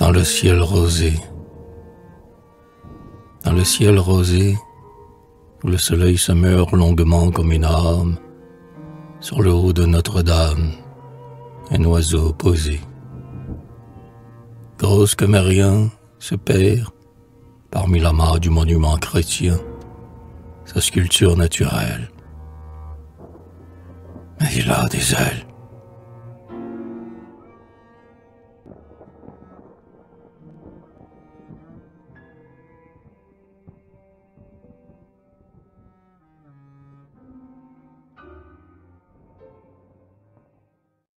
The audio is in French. dans le ciel rosé. Dans le ciel rosé, où le soleil se meurt longuement comme une âme, sur le haut de Notre-Dame, un oiseau posé. Grosse que Marianne se perd, parmi l'amas du monument chrétien, sa sculpture naturelle. Mais il a des ailes.